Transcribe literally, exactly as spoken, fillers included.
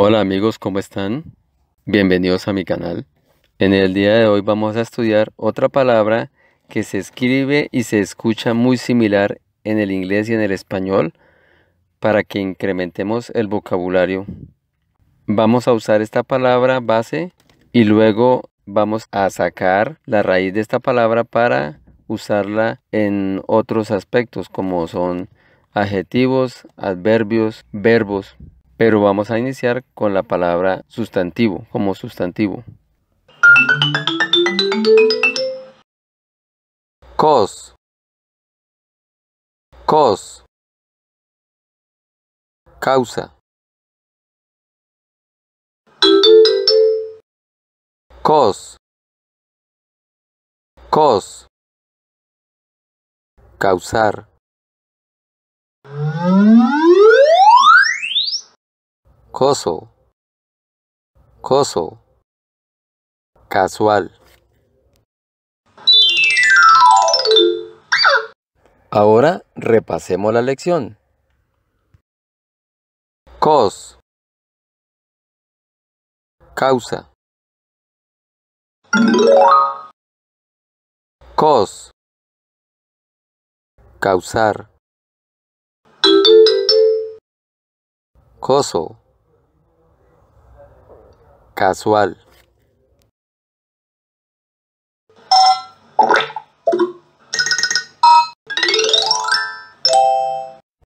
Hola amigos, ¿cómo están? Bienvenidos a mi canal. En el día de hoy vamos a estudiar otra palabra que se escribe y se escucha muy similar en el inglés y en el español para que incrementemos el vocabulario. Vamos a usar esta palabra base y luego vamos a sacar la raíz de esta palabra para usarla en otros aspectos como son adjetivos, adverbios, verbos, pero vamos a iniciar con la palabra sustantivo, como sustantivo. Cos. Cos. Causa. Cos. Cos. Causar. Coso. Coso. Casual. Ahora repasemos la lección. Cos. Causa. Cos. Causar. Coso. Casual.